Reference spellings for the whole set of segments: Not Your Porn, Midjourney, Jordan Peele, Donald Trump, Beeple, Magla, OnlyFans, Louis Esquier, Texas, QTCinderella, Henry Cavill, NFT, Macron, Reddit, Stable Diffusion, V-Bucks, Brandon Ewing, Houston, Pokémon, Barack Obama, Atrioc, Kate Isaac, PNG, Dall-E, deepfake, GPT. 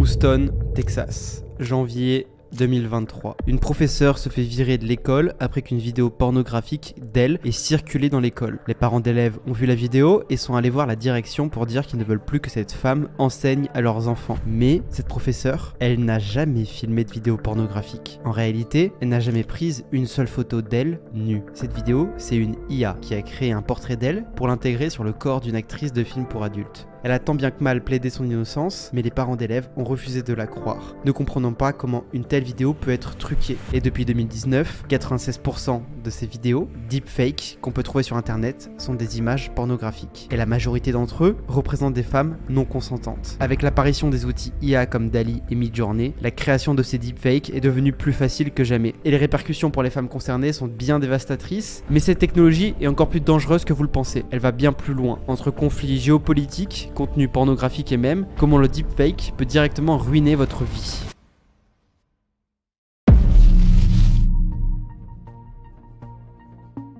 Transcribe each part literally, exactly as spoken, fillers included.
Houston, Texas, janvier deux mille vingt-trois. Une professeure se fait virer de l'école après qu'une vidéo pornographique d'elle ait circulé dans l'école. Les parents d'élèves ont vu la vidéo et sont allés voir la direction pour dire qu'ils ne veulent plus que cette femme enseigne à leurs enfants. Mais cette professeure, elle n'a jamais filmé de vidéo pornographique. En réalité, elle n'a jamais pris une seule photo d'elle nue. Cette vidéo, c'est une I A qui a créé un portrait d'elle pour l'intégrer sur le corps d'une actrice de film pour adultes. Elle a tant bien que mal plaidé son innocence, mais les parents d'élèves ont refusé de la croire, ne comprenant pas comment une telle vidéo peut être truquée. Et depuis deux mille dix-neuf, quatre-vingt-seize pour cent de ces vidéos deepfakes qu'on peut trouver sur internet sont des images pornographiques. Et la majorité d'entre eux représentent des femmes non consentantes. Avec l'apparition des outils I A comme Dall-E et Midjourney, la création de ces deepfakes est devenue plus facile que jamais. Et les répercussions pour les femmes concernées sont bien dévastatrices, mais cette technologie est encore plus dangereuse que vous le pensez. Elle va bien plus loin, entre conflits géopolitiques, contenu pornographique et même comment le deepfake peut directement ruiner votre vie.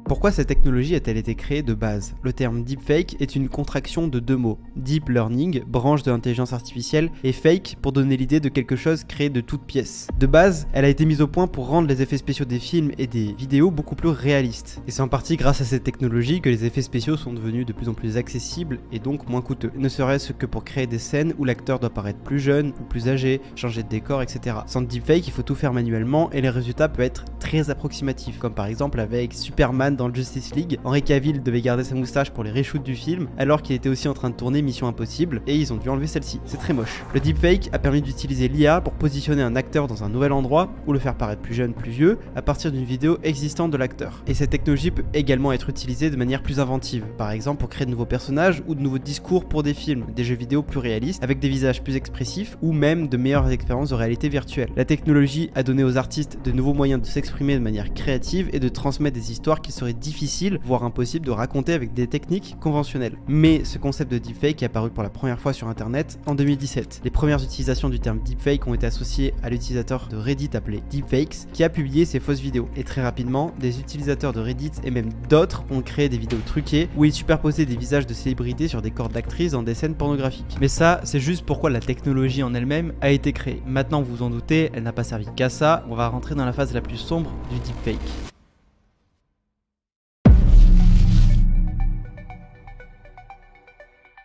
Pourquoi cette technologie a-t-elle été créée de base? Le terme deepfake est une contraction de deux mots, deep learning, branche de l'intelligence artificielle, et fake pour donner l'idée de quelque chose créé de toutes pièces. De base, elle a été mise au point pour rendre les effets spéciaux des films et des vidéos beaucoup plus réalistes. Et c'est en partie grâce à cette technologie que les effets spéciaux sont devenus de plus en plus accessibles et donc moins coûteux. Ne serait-ce que pour créer des scènes où l'acteur doit paraître plus jeune ou plus âgé, changer de décor, et cetera. Sans deepfake, il faut tout faire manuellement et les résultats peuvent être très approximatifs, comme par exemple avec Superman dans le Justice League, Henry Cavill devait garder sa moustache pour les reshoots du film, alors qu'il était aussi en train de tourner Mission Impossible, et ils ont dû enlever celle-ci. C'est très moche. Le deepfake a permis d'utiliser l'I A pour positionner un acteur dans un nouvel endroit, ou le faire paraître plus jeune, plus vieux, à partir d'une vidéo existante de l'acteur. Et cette technologie peut également être utilisée de manière plus inventive, par exemple pour créer de nouveaux personnages ou de nouveaux discours pour des films, des jeux vidéo plus réalistes, avec des visages plus expressifs, ou même de meilleures expériences de réalité virtuelle. La technologie a donné aux artistes de nouveaux moyens de s'exprimer de manière créative et de transmettre des histoires qui seraient difficile, voire impossible de raconter avec des techniques conventionnelles. Mais ce concept de deepfake est apparu pour la première fois sur internet en deux mille dix-sept. Les premières utilisations du terme deepfake ont été associées à l'utilisateur de Reddit appelé Deepfakes qui a publié ses fausses vidéos. Et très rapidement, des utilisateurs de Reddit et même d'autres ont créé des vidéos truquées où ils superposaient des visages de célébrités sur des corps d'actrices dans des scènes pornographiques. Mais ça, c'est juste pourquoi la technologie en elle-même a été créée. Maintenant, vous vous en doutez, elle n'a pas servi qu'à ça. On va rentrer dans la phase la plus sombre du deepfake.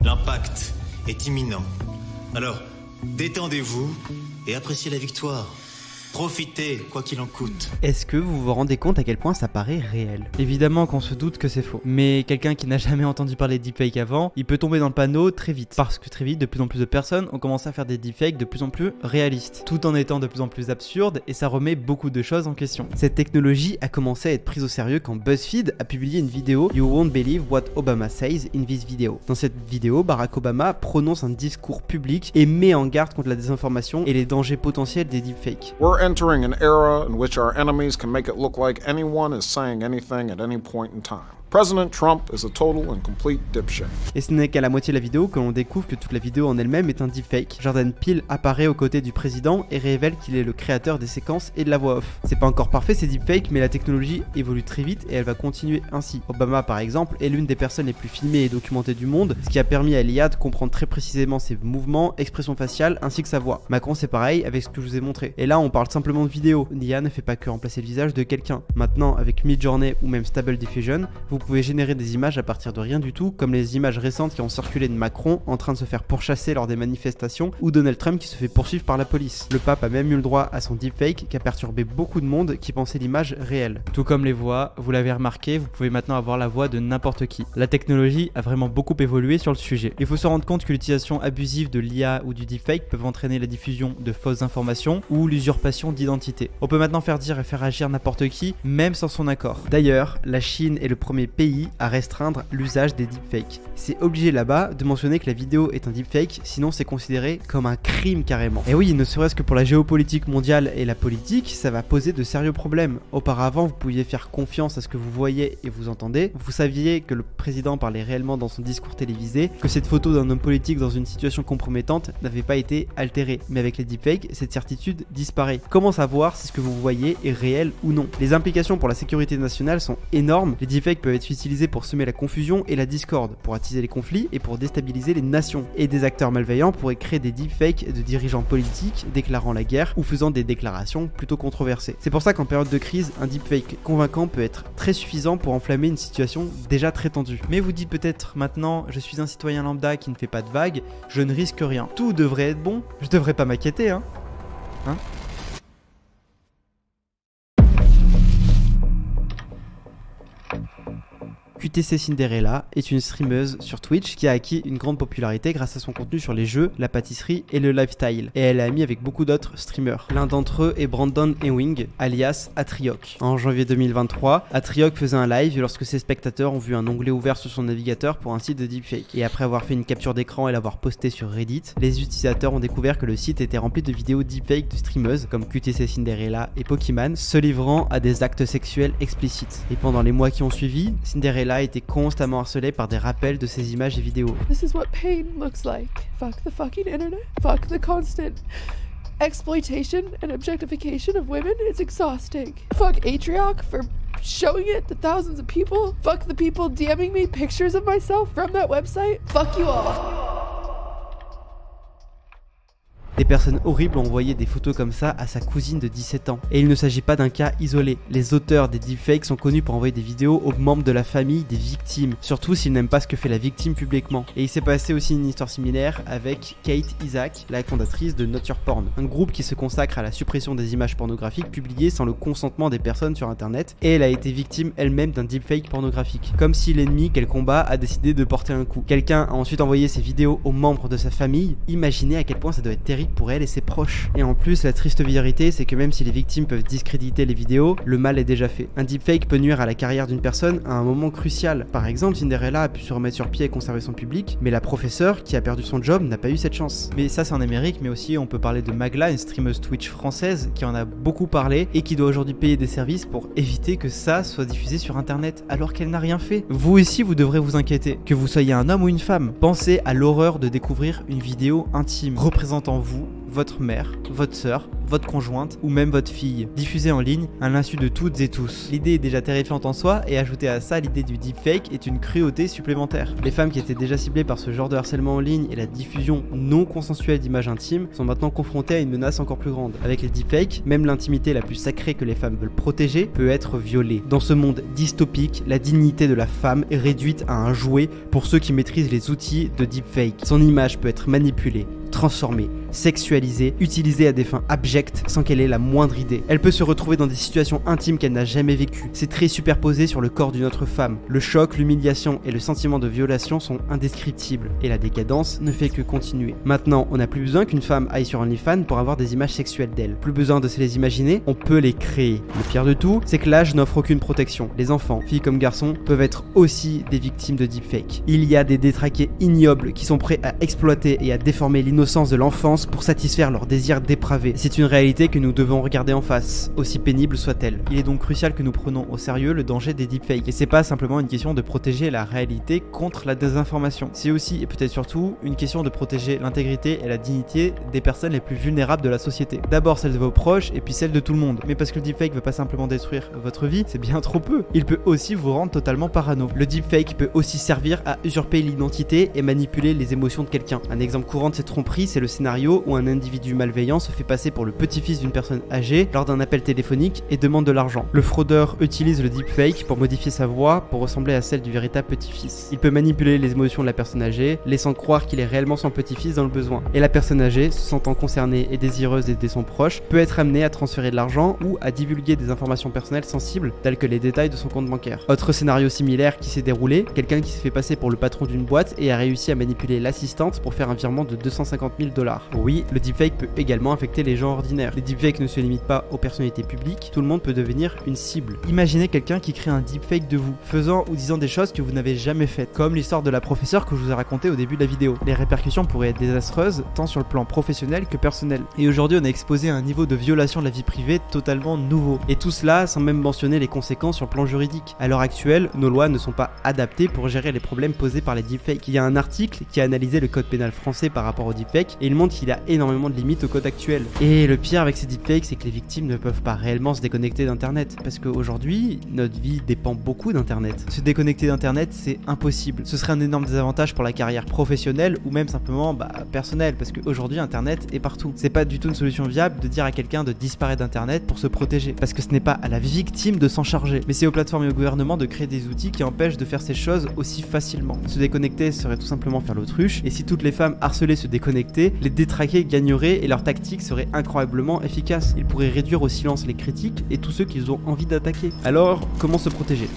L'impact est imminent. Alors, détendez-vous et appréciez la victoire. Profitez, quoi qu'il en coûte. Est-ce que vous vous rendez compte à quel point ça paraît réel? Évidemment qu'on se doute que c'est faux. Mais quelqu'un qui n'a jamais entendu parler de deepfake avant, il peut tomber dans le panneau très vite. Parce que très vite, de plus en plus de personnes ont commencé à faire des deepfakes de plus en plus réalistes, tout en étant de plus en plus absurdes, et ça remet beaucoup de choses en question. Cette technologie a commencé à être prise au sérieux quand BuzzFeed a publié une vidéo You won't believe what Obama says in this video. Dans cette vidéo, Barack Obama prononce un discours public et met en garde contre la désinformation et les dangers potentiels des deepfakes. We're entering an era in which our enemies can make it look like anyone is saying anything at any point in time. President Trump is a total and complete dipshit. Et ce n'est qu'à la moitié de la vidéo que l'on découvre que toute la vidéo en elle-même est un deepfake. Jordan Peele apparaît aux côtés du président et révèle qu'il est le créateur des séquences et de la voix off. C'est pas encore parfait ces deepfakes, mais la technologie évolue très vite et elle va continuer ainsi. Obama par exemple est l'une des personnes les plus filmées et documentées du monde, ce qui a permis à l'I A de comprendre très précisément ses mouvements, expressions faciales ainsi que sa voix. Macron c'est pareil avec ce que je vous ai montré. Et là on parle simplement de vidéo. L'I A ne fait pas que remplacer le visage de quelqu'un. Maintenant avec Midjourney ou même Stable Diffusion, vous Vous pouvez générer des images à partir de rien du tout, comme les images récentes qui ont circulé de Macron en train de se faire pourchasser lors des manifestations ou Donald Trump qui se fait poursuivre par la police. Le pape a même eu le droit à son deepfake qui a perturbé beaucoup de monde qui pensait l'image réelle. Tout comme les voix, vous l'avez remarqué, vous pouvez maintenant avoir la voix de n'importe qui. La technologie a vraiment beaucoup évolué sur le sujet. Il faut se rendre compte que l'utilisation abusive de l'I A ou du deepfake peuvent entraîner la diffusion de fausses informations ou l'usurpation d'identité. On peut maintenant faire dire et faire agir n'importe qui, même sans son accord. D'ailleurs, la Chine est le premier pays à restreindre l'usage des deepfakes. C'est obligé là-bas de mentionner que la vidéo est un deepfake, sinon c'est considéré comme un crime carrément. Et oui, ne serait-ce que pour la géopolitique mondiale et la politique, ça va poser de sérieux problèmes. Auparavant, vous pouviez faire confiance à ce que vous voyez et vous entendez, vous saviez que le président parlait réellement dans son discours télévisé, que cette photo d'un homme politique dans une situation compromettante n'avait pas été altérée. Mais avec les deepfakes, cette certitude disparaît. Comment savoir si ce que vous voyez est réel ou non? Les implications pour la sécurité nationale sont énormes, les deepfakes peuvent peuvent être utilisées pour semer la confusion et la discorde, pour attiser les conflits et pour déstabiliser les nations. Et des acteurs malveillants pourraient créer des deepfakes de dirigeants politiques déclarant la guerre ou faisant des déclarations plutôt controversées. C'est pour ça qu'en période de crise, un deepfake convaincant peut être très suffisant pour enflammer une situation déjà très tendue. Mais vous dites peut-être maintenant, je suis un citoyen lambda qui ne fait pas de vagues, je ne risque rien. Tout devrait être bon, je devrais pas m'inquiéter, hein. Hein ? QTCinderella est une streameuse sur Twitch qui a acquis une grande popularité grâce à son contenu sur les jeux, la pâtisserie et le lifestyle, et elle est amie avec beaucoup d'autres streamers. L'un d'entre eux est Brandon Ewing, alias Atrioc. En janvier deux mille vingt-trois, Atrioc faisait un live lorsque ses spectateurs ont vu un onglet ouvert sur son navigateur pour un site de deepfake. Et après avoir fait une capture d'écran et l'avoir posté sur Reddit, les utilisateurs ont découvert que le site était rempli de vidéos deepfake de streameuses comme QTCinderella et Pokémon, se livrant à des actes sexuels explicites. Et pendant les mois qui ont suivi, Cinderella a été constamment harcelée par des rappels de ces images et vidéos. This is what pain looks like. Fuck the fucking internet. Fuck the constant exploitation and objectification of women. It's exhausting. Fuck Atrioc for showing it to thousands of people. Fuck the people DMing me pictures of myself from that website. Fuck you all. Des personnes horribles ont envoyé des photos comme ça à sa cousine de dix-sept ans. Et il ne s'agit pas d'un cas isolé. Les auteurs des deepfakes sont connus pour envoyer des vidéos aux membres de la famille des victimes, surtout s'ils n'aiment pas ce que fait la victime publiquement. Et il s'est passé aussi une histoire similaire avec Kate Isaac, la fondatrice de Not Your Porn, un groupe qui se consacre à la suppression des images pornographiques publiées sans le consentement des personnes sur internet, et elle a été victime elle-même d'un deepfake pornographique. Comme si l'ennemi qu'elle combat a décidé de porter un coup. Quelqu'un a ensuite envoyé ses vidéos aux membres de sa famille. Imaginez à quel point ça doit être terrible pour elle et ses proches. Et en plus, la triste vérité, c'est que même si les victimes peuvent discréditer les vidéos, le mal est déjà fait. Un deepfake peut nuire à la carrière d'une personne à un moment crucial. Par exemple, Cinderella a pu se remettre sur pied et conserver son public, mais la professeure, qui a perdu son job, n'a pas eu cette chance. Mais ça, c'est en Amérique, mais aussi on peut parler de Magla, une streameuse Twitch française qui en a beaucoup parlé et qui doit aujourd'hui payer des services pour éviter que ça soit diffusé sur internet, alors qu'elle n'a rien fait. Vous aussi, vous devrez vous inquiéter. Que vous soyez un homme ou une femme, pensez à l'horreur de découvrir une vidéo intime représentant vous, votre mère, votre sœur, votre conjointe ou même votre fille, diffusée en ligne à l'insu de toutes et tous. L'idée est déjà terrifiante en soi et ajoutée à ça, l'idée du deepfake est une cruauté supplémentaire. Les femmes qui étaient déjà ciblées par ce genre de harcèlement en ligne et la diffusion non consensuelle d'images intimes sont maintenant confrontées à une menace encore plus grande. Avec les deepfakes, même l'intimité la plus sacrée que les femmes veulent protéger peut être violée. Dans ce monde dystopique, la dignité de la femme est réduite à un jouet pour ceux qui maîtrisent les outils de deepfake. Son image peut être manipulée, transformée, sexualisée, utilisée à des fins abjectes sans qu'elle ait la moindre idée. Elle peut se retrouver dans des situations intimes qu'elle n'a jamais vécues, ses traits superposés sur le corps d'une autre femme. Le choc, l'humiliation et le sentiment de violation sont indescriptibles, et la décadence ne fait que continuer. Maintenant, on n'a plus besoin qu'une femme aille sur OnlyFans pour avoir des images sexuelles d'elle. Plus besoin de se les imaginer, on peut les créer. Le pire de tout, c'est que l'âge n'offre aucune protection. Les enfants, filles comme garçons, peuvent être aussi des victimes de deepfakes. Il y a des détraqués ignobles qui sont prêts à exploiter et à déformer l'innocence de l'enfance pour satisfaire leurs désirs dépravés. C'est une réalité que nous devons regarder en face, aussi pénible soit-elle. Il est donc crucial que nous prenions au sérieux le danger des deepfakes. Et c'est pas simplement une question de protéger la réalité contre la désinformation. C'est aussi, et peut-être surtout, une question de protéger l'intégrité et la dignité des personnes les plus vulnérables de la société. D'abord celle de vos proches, et puis celle de tout le monde. Mais parce que le deepfake veut pas simplement détruire votre vie, c'est bien trop peu. Il peut aussi vous rendre totalement parano. Le deepfake peut aussi servir à usurper l'identité et manipuler les émotions de quelqu'un. Un exemple courant de cette tromperie, c'est le scénario où un individu malveillant se fait passer pour le petit-fils d'une personne âgée lors d'un appel téléphonique et demande de l'argent. Le fraudeur utilise le deepfake pour modifier sa voix pour ressembler à celle du véritable petit-fils. Il peut manipuler les émotions de la personne âgée, laissant croire qu'il est réellement son petit-fils dans le besoin. Et la personne âgée, se sentant concernée et désireuse d'aider son proche, peut être amenée à transférer de l'argent ou à divulguer des informations personnelles sensibles, telles que les détails de son compte bancaire. Autre scénario similaire qui s'est déroulé, quelqu'un qui s'est fait passer pour le patron d'une boîte et a réussi à manipuler l'assistante pour faire un virement de deux cent cinquante mille dollars. Oui, le deepfake peut également affecter les gens ordinaires. Les deepfakes ne se limitent pas aux personnalités publiques, tout le monde peut devenir une cible. Imaginez quelqu'un qui crée un deepfake de vous, faisant ou disant des choses que vous n'avez jamais faites, comme l'histoire de la professeure que je vous ai racontée au début de la vidéo. Les répercussions pourraient être désastreuses, tant sur le plan professionnel que personnel. Et aujourd'hui, on est exposé à un niveau de violation de la vie privée totalement nouveau. Et tout cela sans même mentionner les conséquences sur le plan juridique. À l'heure actuelle, nos lois ne sont pas adaptées pour gérer les problèmes posés par les deepfakes. Il y a un article qui a analysé le code pénal français par rapport aux deepfakes, et il montre qu'il qu'il a énormément de limites au code actuel. Et le pire avec ces deepfakes, c'est que les victimes ne peuvent pas réellement se déconnecter d'internet, parce qu'aujourd'hui, notre vie dépend beaucoup d'internet. Se déconnecter d'internet, c'est impossible. Ce serait un énorme désavantage pour la carrière professionnelle ou même simplement bah, personnelle, parce qu'aujourd'hui, internet est partout. C'est pas du tout une solution viable de dire à quelqu'un de disparaître d'internet pour se protéger, parce que ce n'est pas à la victime de s'en charger, mais c'est aux plateformes et au gouvernement de créer des outils qui empêchent de faire ces choses aussi facilement. Se déconnecter serait tout simplement faire l'autruche, et si toutes les femmes harcelées se déconnectaient, les détraqués gagneraient et leur tactique serait incroyablement efficace. Ils pourraient réduire au silence les critiques et tous ceux qu'ils ont envie d'attaquer. Alors, comment se protéger ?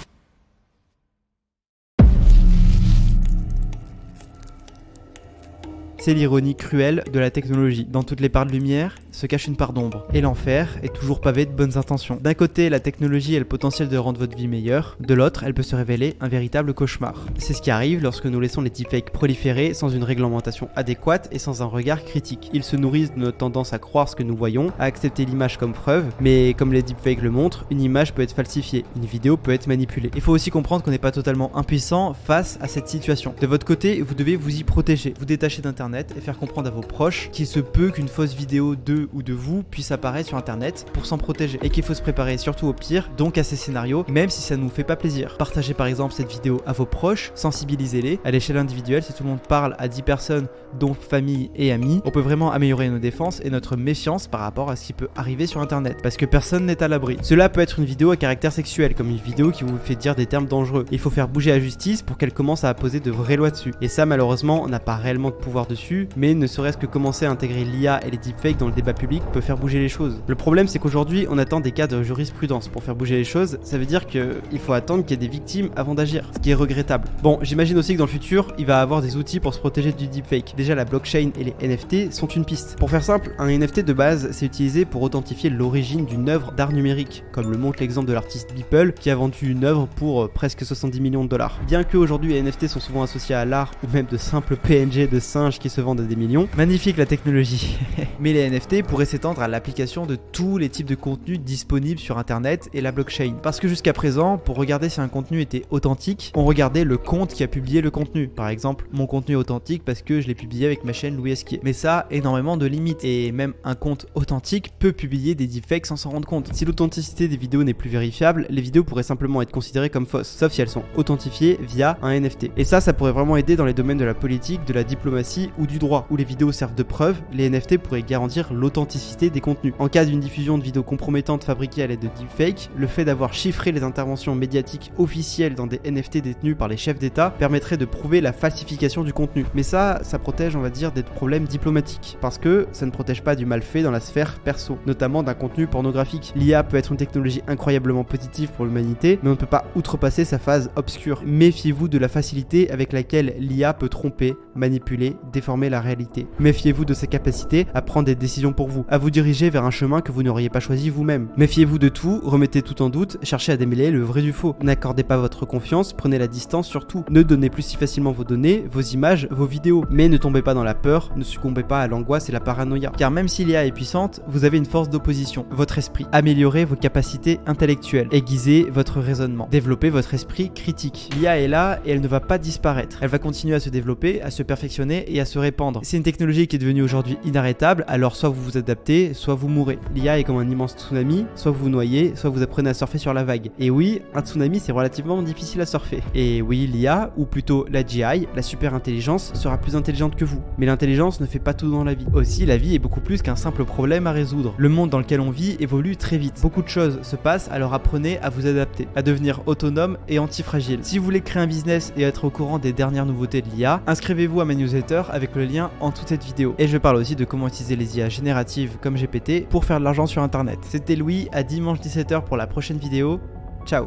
C'est l'ironie cruelle de la technologie. Dans toutes les parts de lumière se cache une part d'ombre, et l'enfer est toujours pavé de bonnes intentions. D'un côté, la technologie a le potentiel de rendre votre vie meilleure, de l'autre, elle peut se révéler un véritable cauchemar. C'est ce qui arrive lorsque nous laissons les deepfakes proliférer sans une réglementation adéquate et sans un regard critique. Ils se nourrissent de notre tendance à croire ce que nous voyons, à accepter l'image comme preuve, mais comme les deepfakes le montrent, une image peut être falsifiée, une vidéo peut être manipulée. Il faut aussi comprendre qu'on n'est pas totalement impuissant face à cette situation. De votre côté, vous devez vous y protéger, vous détacher d'internet et faire comprendre à vos proches qu'il se peut qu'une fausse vidéo d'eux ou de vous puisse apparaître sur internet pour s'en protéger, et qu'il faut se préparer surtout au pire, donc à ces scénarios, même si ça ne nous fait pas plaisir. Partagez par exemple cette vidéo à vos proches, sensibilisez-les à l'échelle individuelle. Si tout le monde parle à dix personnes, dont famille et amis, on peut vraiment améliorer nos défenses et notre méfiance par rapport à ce qui peut arriver sur internet, parce que personne n'est à l'abri. Cela peut être une vidéo à caractère sexuel, comme une vidéo qui vous fait dire des termes dangereux. Il faut faire bouger la justice pour qu'elle commence à poser de vraies lois dessus, et ça malheureusement on n'a pas réellement de pouvoir dessus. Mais ne serait-ce que commencer à intégrer l'I A et les deepfakes dans le débat public peut faire bouger les choses. Le problème, c'est qu'aujourd'hui on attend des cas de jurisprudence pour faire bouger les choses. Ça veut dire qu'il faut attendre qu'il y ait des victimes avant d'agir, ce qui est regrettable. Bon, j'imagine aussi que dans le futur il va y avoir des outils pour se protéger du deepfake. Déjà la blockchain et les N F T sont une piste. Pour faire simple, un N F T de base c'est utilisé pour authentifier l'origine d'une œuvre d'art numérique, comme le montre l'exemple de l'artiste Beeple qui a vendu une œuvre pour presque soixante-dix millions de dollars. Bien qu'aujourd'hui les N F T sont souvent associés à l'art ou même de simples P N G de singes qui se vendent à des millions. Magnifique la technologie. Mais les N F T pourraient s'étendre à l'application de tous les types de contenus disponibles sur internet et la blockchain. Parce que jusqu'à présent, pour regarder si un contenu était authentique, on regardait le compte qui a publié le contenu. Par exemple, mon contenu est authentique parce que je l'ai publié avec ma chaîne Louis Esquier. Mais ça a énormément de limites, et même un compte authentique peut publier des deepfakes sans s'en rendre compte. Si l'authenticité des vidéos n'est plus vérifiable, les vidéos pourraient simplement être considérées comme fausses, sauf si elles sont authentifiées via un N F T. Et ça, ça pourrait vraiment aider dans les domaines de la politique, de la diplomatie ou du droit, où les vidéos servent de preuve. Les N F T pourraient garantir l'authenticité des contenus. En cas d'une diffusion de vidéos compromettantes fabriquées à l'aide de deepfakes, le fait d'avoir chiffré les interventions médiatiques officielles dans des N F T détenus par les chefs d'État permettrait de prouver la falsification du contenu. Mais ça, ça protège, on va dire, des problèmes diplomatiques, parce que ça ne protège pas du mal fait dans la sphère perso, notamment d'un contenu pornographique. L'I A peut être une technologie incroyablement positive pour l'humanité, mais on ne peut pas outrepasser sa phase obscure. Méfiez-vous de la facilité avec laquelle l'I A peut tromper, manipuler, déformer la réalité. Méfiez-vous de sa capacité à prendre des décisions pour vous, à vous diriger vers un chemin que vous n'auriez pas choisi vous-même. Méfiez-vous de tout, remettez tout en doute, cherchez à démêler le vrai du faux. N'accordez pas votre confiance, prenez la distance surtout. Ne donnez plus si facilement vos données, vos images, vos vidéos. Mais ne tombez pas dans la peur, ne succombez pas à l'angoisse et la paranoïa. Car même si l'I A est puissante, vous avez une force d'opposition, votre esprit. Améliorez vos capacités intellectuelles, aiguisez votre raisonnement, développez votre esprit critique. L'I A est là et elle ne va pas disparaître. Elle va continuer à se développer, à se perfectionner et à se répandre. C'est une technologie qui est devenue aujourd'hui inarrêtable, alors soit vous vous adaptez, soit vous mourrez. L'I A est comme un immense tsunami, soit vous vous noyez, soit vous apprenez à surfer sur la vague. Et oui, un tsunami c'est relativement difficile à surfer. Et oui, l'I A, ou plutôt la G I, la super intelligence, sera plus intelligente que vous. Mais l'intelligence ne fait pas tout dans la vie. Aussi, la vie est beaucoup plus qu'un simple problème à résoudre. Le monde dans lequel on vit évolue très vite. Beaucoup de choses se passent, alors apprenez à vous adapter, à devenir autonome et antifragile. Si vous voulez créer un business et être au courant des dernières nouveautés de l'I A, inscrivez-vous à ma newsletter avec le lien en toute cette vidéo. Et je parle aussi de comment utiliser les I A génératives comme G P T pour faire de l'argent sur internet. C'était Louis, à dimanche dix-sept heures pour la prochaine vidéo. Ciao.